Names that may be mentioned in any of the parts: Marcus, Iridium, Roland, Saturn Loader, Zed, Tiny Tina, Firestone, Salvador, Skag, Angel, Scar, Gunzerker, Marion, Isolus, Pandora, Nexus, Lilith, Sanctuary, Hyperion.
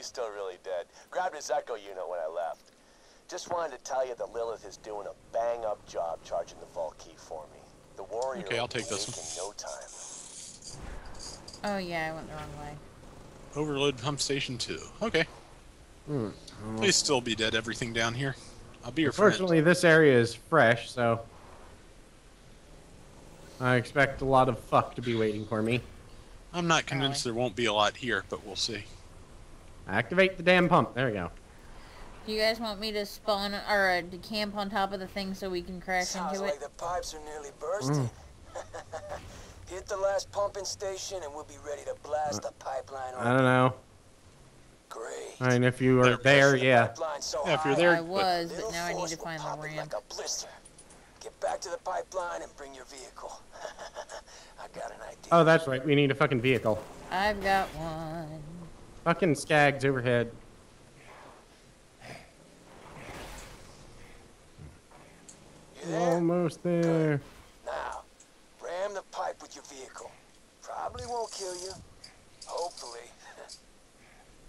he's still really dead. Grabbed his echo unit when I left. Just wanted to tell you that Lilith is doing a bang-up job charging the vault key for me. The warrior... Okay, I'll take this one. No time. Oh, yeah, I went the wrong way. Overload pump station 2. Okay. Please still be dead, everything down here. I'll be your friend. Unfortunately, this area is fresh, so... I expect a lot of fuck to be waiting for me. I'm not convinced there won't be a lot here, but we'll see. Activate the damn pump. There we go. Do you guys want me to spawn or to camp on top of the thing so we can crash into it? Sounds like the pipes are nearly bursting. Hit the last pumping station and we'll be ready to blast the pipeline. I don't know. Great. I mean, if you were there, yeah. Yeah, if you're there, I was, but now I need to find the ramp. Get back to the pipeline and bring your vehicle. I got an idea. Oh, that's right. We need a fucking vehicle. I've got one. Fucking Skag's overhead. There? Almost there. Good. Now, ram the pipe with your vehicle. Probably won't kill you. Hopefully.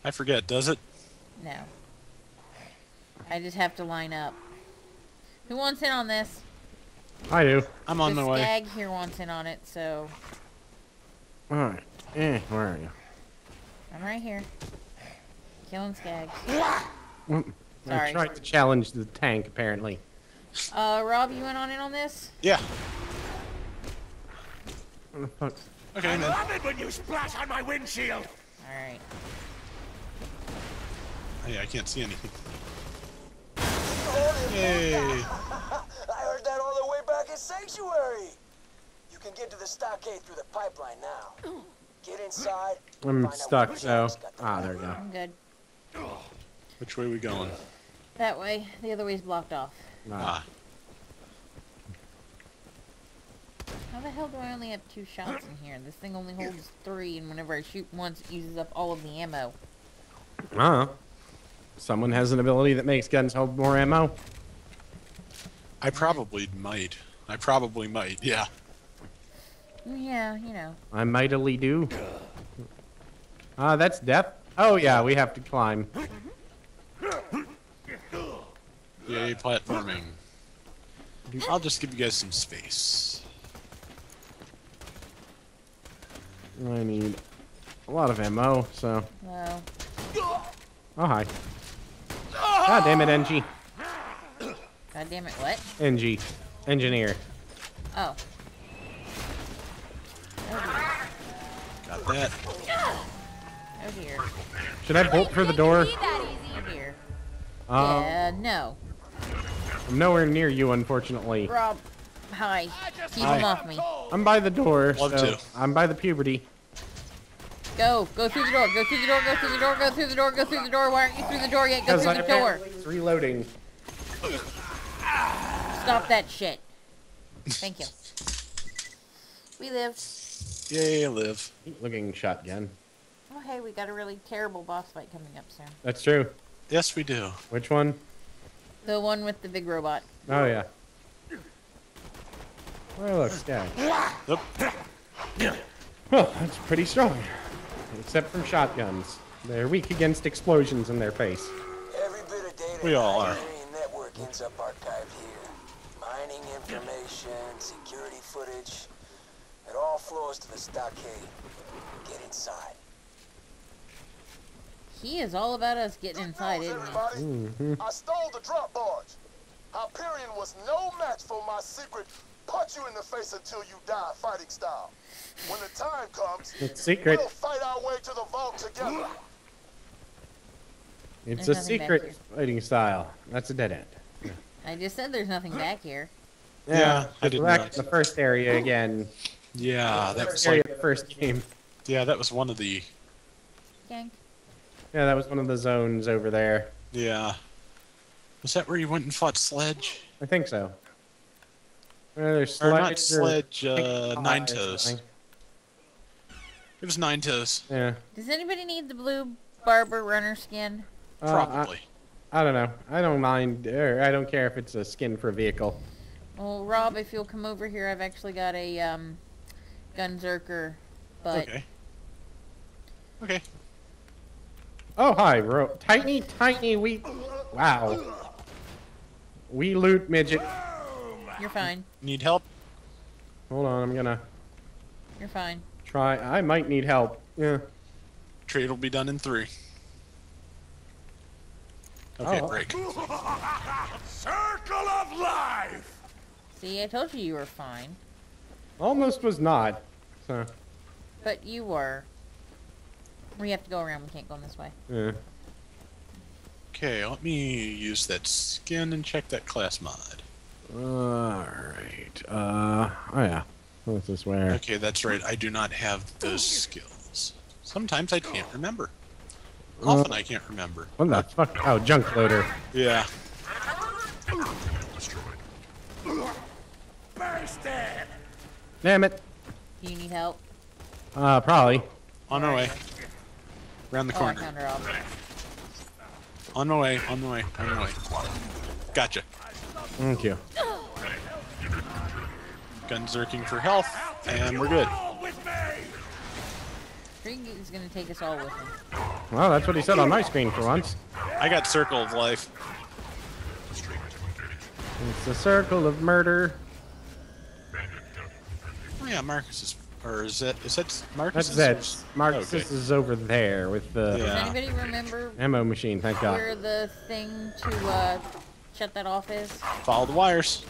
I forget, does it? No. I just have to line up. Who wants in on this? I do. I'm on the way. Skag here wants in on it, so... Alright. Where are you? I'm right here. Killing Skag. I tried to challenge the tank, apparently. Rob, you went on in on this? Yeah. What the fuck? Okay, I love it when you splash on my windshield! Alright. Hey, I can't see anything. Hey. I heard that all the way back at Sanctuary. You can get to the stockade through the pipeline now. Get inside. I'm stuck, so... Ah, there we go. I'm good. Which way are we going? That way. The other way's blocked off. Ah. How the hell do I only have 2 shots in here? This thing only holds 3, and whenever I shoot once, it uses up all of the ammo. Ah. Someone has an ability that makes guns hold more ammo. I probably might. I probably might, yeah. Yeah, you know. I mightily do. Ah, that's death. Oh, yeah, we have to climb. Yay, platforming. I'll just give you guys some space. I need a lot of ammo, so... No. Oh, hi. God damn it, NG. God damn it, what? NG. Engineer. Oh. Oh dear. Got that. Oh dear. Should I bolt through the door? No. I'm nowhere near you, unfortunately. Rob, hi. Keep him off me. I'm by the door. So I'm by the puberty. Go. Go through the door. Go through the door. Go through the door. Go through the door. Go through the door. Why aren't you through the door yet? Go through the door. It's reloading. Stop that shit. Thank you. We lived. Yay, live. Looking shotgun. Oh, hey, we got a really terrible boss fight coming up soon. That's true. Yes, we do. Which one? The one with the big robot. Oh, yeah. Oh, look, Skag. Well, that's pretty strong. Except from shotguns. They're weak against explosions in their face. Every bit of data we all are. Network ends up archived here. Mining information, security footage. It all flows to the stockade. Get inside. He is all about us getting inside, isn't he? I stole the drop barge. Hyperion was no match for my secret. Punch you in the face until you die, fighting style. When the time comes, it's secret. We'll fight our way to the vault together. It's a secret fighting style. That's a dead end. Yeah. I just said there's nothing back here. Yeah, I did not. The first area again. Yeah, that was like the first game. Yeah, that was one of the. Gang. Yeah, that was one of the zones over there. Yeah. Was that where you went and fought Sledge? I think so. Sledge or not Sledge, Nine Toes. It was Nine Toes. Yeah. Does anybody need the blue Barber Runner skin? Probably. I don't know. I don't mind, or I don't care if it's a skin for a vehicle. Well, Rob, if you'll come over here, I've actually got a Gunzerker, but... Okay. Okay. Oh, hi, bro. Tiny, we... Wow. We loot, midget. You're fine. Need help? Hold on, I'm gonna... You're fine. Try... I might need help. Yeah. Trade will be done in 3. Okay, oh. Break. Circle of life! See, I told you you were fine. Almost was not. So. But you were. We have to go around. We can't go in this way. Yeah. Okay, let me use that skin and check that class mod. Alright. Oh yeah. What's this where? Okay, that's right. I do not have those skills. Sometimes I can't remember. Often I can't remember. What the fuck? Oh, junk loader. Yeah. Burst it! Damn it. Do you need help? Probably. On our way. Around the corner. I found her off. On my way, on my way, on my way. Gotcha. Thank you. Gunzerking for health, and we're good. Green is gonna take us all with him. Well, that's what he said on my screen for once. I got circle of life. It's the circle of murder. Oh yeah, Marcus is... Or is that Marcus? That's Zed. Marcus is over there with the... Yeah. Does anybody remember... Ammo machine, thank God. ...where the thing to shut that off is? Follow the wires.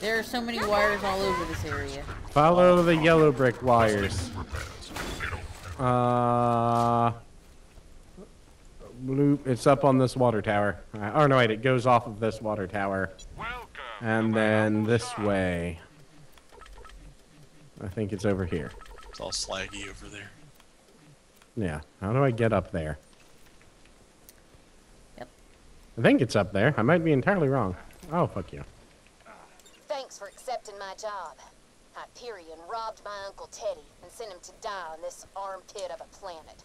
There are so many wires all over this area. Follow the yellow brick wires. Bloop, it's up on this water tower. Oh, no, wait, it goes off of this water tower. And then this way. I think it's over here. It's all slaggy over there. Yeah. How do I get up there? Yep. I think it's up there. I might be entirely wrong. Oh, fuck you. Thanks for accepting my job. Hyperion robbed my Uncle Teddy and sent him to die on this armpit of a planet.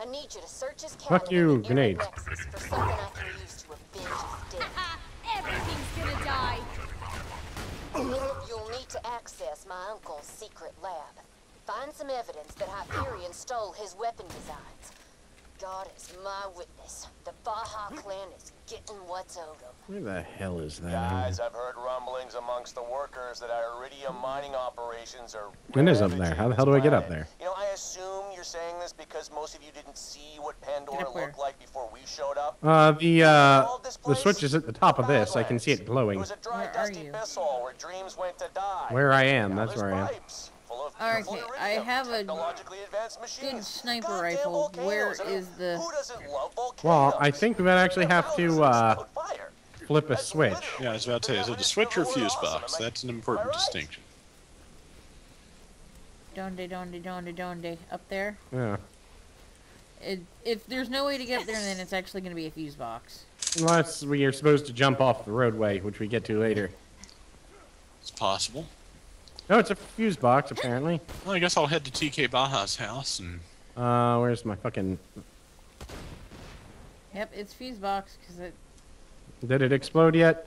I need you to search his cabinet. Fuck you, grenade. Nexus for something I can use to avenge his death. Everything's gonna die. You'll need to access my uncle's secret lab. Find some evidence that Hyperion stole his weapon designs. God is my witness. The Baja clan is getting what's owed them. Where the hell is that? Guys, I've heard rumblings amongst the workers that our iridium mining operations are... When is up there? How the hell do I get up there? You know, I assume you're saying this because most of you didn't see what Pandora looked like before we showed up. The switch is at the top of this. I can see it glowing. It was a dry, dusty vessel where dreams went to die. Where I am, that's where I am. Okay, I have a good sniper rifle. Where is the... Well, I think we might actually have to flip a switch. Yeah, I was about to say, is it a switch or fuse box? That's an important distinction. Donde. Up there? Yeah. If there's no way to get there, then it's actually going to be a fuse box. Unless we are supposed to jump off the roadway, which we get to later. It's possible. No, it's a fuse box, apparently. Well, I guess I'll head to TK Baja's house and... where's my fucking... Yep, it's fuse box, because it... Did it explode yet?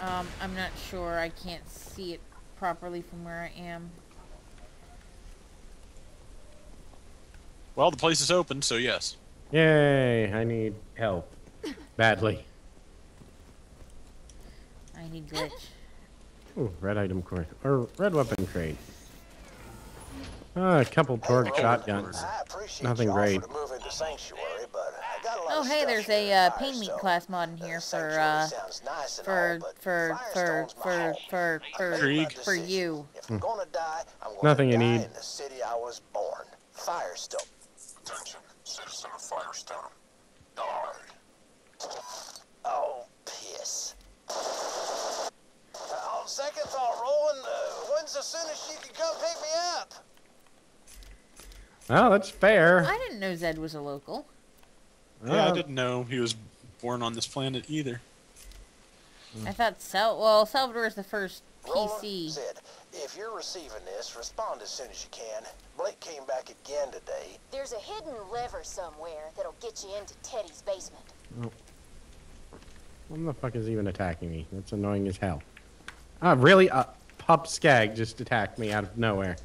I'm not sure. I can't see it properly from where I am. Well, the place is open, so yes. Yay, I need help. Badly. I need glitch. Ooh, red item core, or red weapon trade. A couple torque shotguns. Nothing great. Oh, hey, there's a paint meat class mod in here for you. If I'm gonna die, I'm gonna Nothing you need. In the city I was born. Firestone. Attention, citizen of Firestone. Die. Oh, piss. Second thought, Roland, when's the soonest she can come pick me up? Well, that's fair. I didn't know Zed was a local. Yeah, I didn't know he was born on this planet either. I thought well, Salvador is the first PC. Zed, if you're receiving this, respond as soon as you can. Blake came back again today. There's a hidden lever somewhere that'll get you into Teddy's basement. Oh. What the fuck is even attacking me? That's annoying as hell. Really? Pup Skag just attacked me out of nowhere.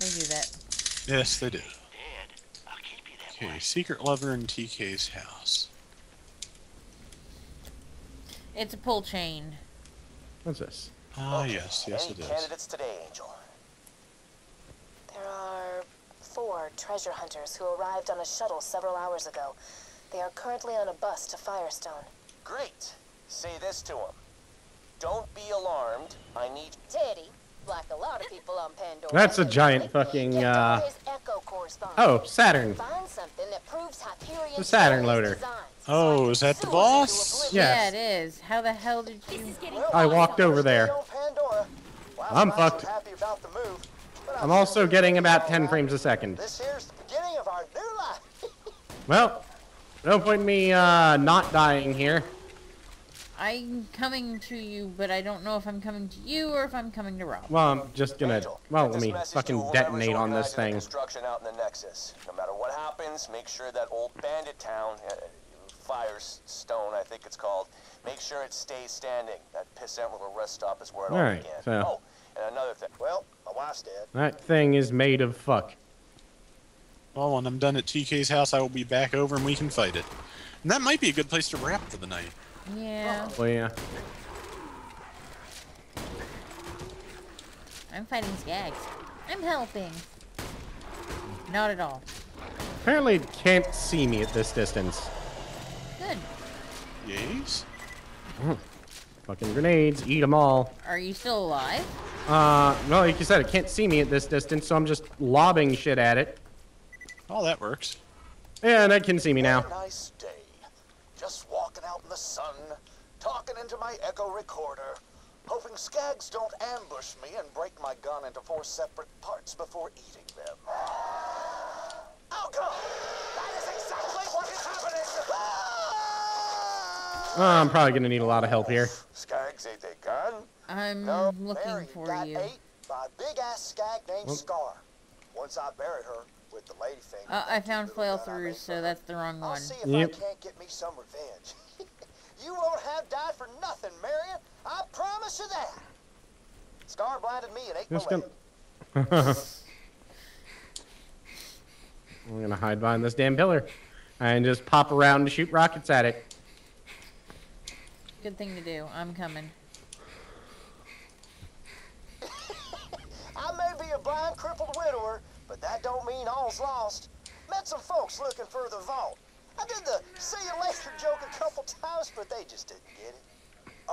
They do that. Yes, they do. Dad, I'll keep you that Okay, secret lever in TK's house. It's a pull chain. What's this? Ah, okay. yes, it is. Candidates today, Angel? There are 4 treasure hunters who arrived on a shuttle several hours ago. They are currently on a bus to Firestone. Great. Say this to them. Don't be alarmed. I need Teddy. Like a lot of people on Pandora. That's a giant fucking, oh, Saturn. Find something that proves Hyperion. The Saturn Loader. Oh, is that the boss? Yes. Yeah, it is. How the hell did you... I walked over there. I'm fucked. I'm also getting about 10 frames a second. This here's the beginning of our new life. Well, no point in me not dying here. I'm coming to you, but I don't know if I'm coming to you or if I'm coming to Rob. Well, I'm just gonna... Well, let me fucking detonate on this thing. Construction out in the Nexus. No matter what happens, make sure that old bandit town, Firestone, I think it's called, make sure it stays standing. That pissant little rest stop is where it all began. So. Oh, and another thing. Well, my wife's dead. That thing is made of fuck. Well, when I'm done at TK's house, I will be back over and we can fight it. And that might be a good place to wrap for the night. Yeah. Oh, yeah. I'm fighting Skag. I'm helping. Not at all. Apparently it can't see me at this distance. Good. Yes. Oh, fucking grenades. Eat them all. Are you still alive? No, like you said, it can't see me at this distance, so I'm just lobbing shit at it. Oh, that works. Yeah, and it can see me now. Nice day. Just walking out in the sun, talking into my echo recorder, hoping Skags don't ambush me and break my gun into 4 separate parts before eating them. Oh God! That is exactly what is happening! Oh, I'm probably gonna need a lot of help here. Skags ate their gun. I'm looking for you. Ate by a big ass skag named Scar. Once I buried her. With the lady thing, I found flail through, so that's the wrong one. I'll see if I can't get me some revenge. You won't have died for nothing, Marion. I promise you that. Scar blinded me and ate my leg. I'm gonna hide behind this damn pillar and just pop around to shoot rockets at it. Good thing to do. I'm coming. I may be a blind, crippled widower. But that don't mean all's lost. Met some folks looking for the vault. I did the see you later joke a couple times, but they just didn't get it.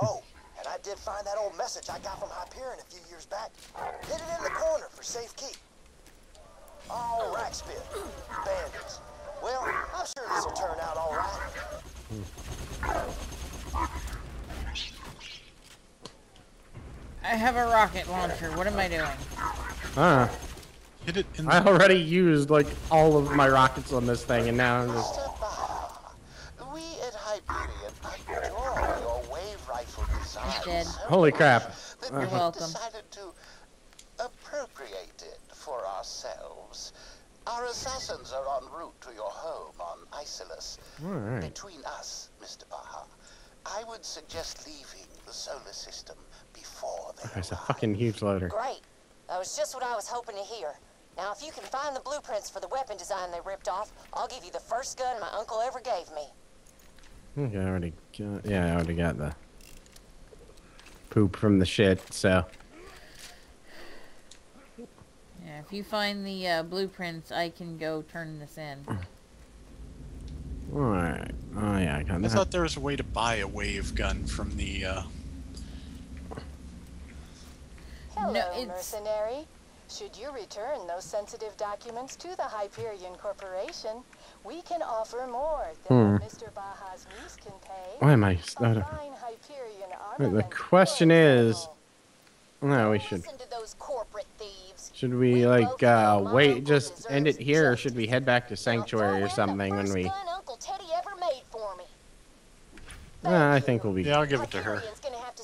Oh, and I did find that old message I got from Hyperion a few years back. Hid it in the corner for safe keep. All right, Spit. Bandits. Well, I'm sure this will turn out all right. I have a rocket launcher. What am I doing? I already used like all of my rockets on this thing, and now I'm just. We at Hyperion adore your wave rifle design. Holy crap! You're welcome. Decided to appropriate it for ourselves. Our assassins are en route to your home on Isolus. All right. Between us, Mr. Baha, I would suggest leaving the solar system before they arrive. That's a fucking huge loader. Great. That was just what I was hoping to hear. Now, if you can find the blueprints for the weapon design they ripped off, I'll give you the first gun my uncle ever gave me. Okay, I already got... Yeah, I already got the poop from the shit, so... Yeah, if you find the blueprints, I can go turn this in. Alright. Oh, yeah, I got that. I thought there was a way to buy a wave gun from the, Hello, mercenary. Should you return those sensitive documents to the Hyperion Corporation, we can offer more than Mr. Baha's niece can pay. Why am I? Wait, the question is, no, we should. Should we like wait, just end it here, or should we head back to Sanctuary or something when we? I think we'll be. Yeah, I'll give it to her.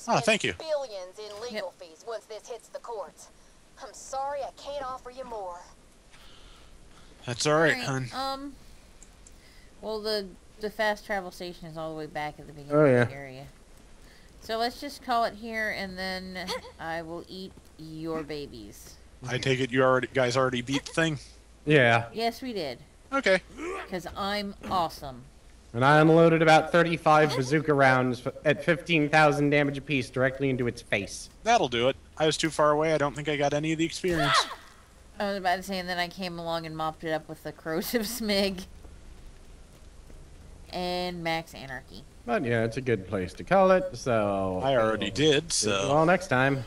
Oh, thank you. Billions in legal fees once this hits the courts. I'm sorry, I can't offer you more. That's all right, hon. Well, the fast travel station is all the way back at the beginning of the area. So let's just call it here, and then I will eat your babies. I take it you guys already beat the thing? Yeah. Yes, we did. Okay. because I'm awesome. And I unloaded about 35 bazooka rounds at 15,000 damage apiece directly into its face. That'll do it. I was too far away. I don't think I got any of the experience. I was about to say, and then I came along and mopped it up with the corrosive smig. And max anarchy. But yeah, it's a good place to call it, so... I already did, so... Well, next time.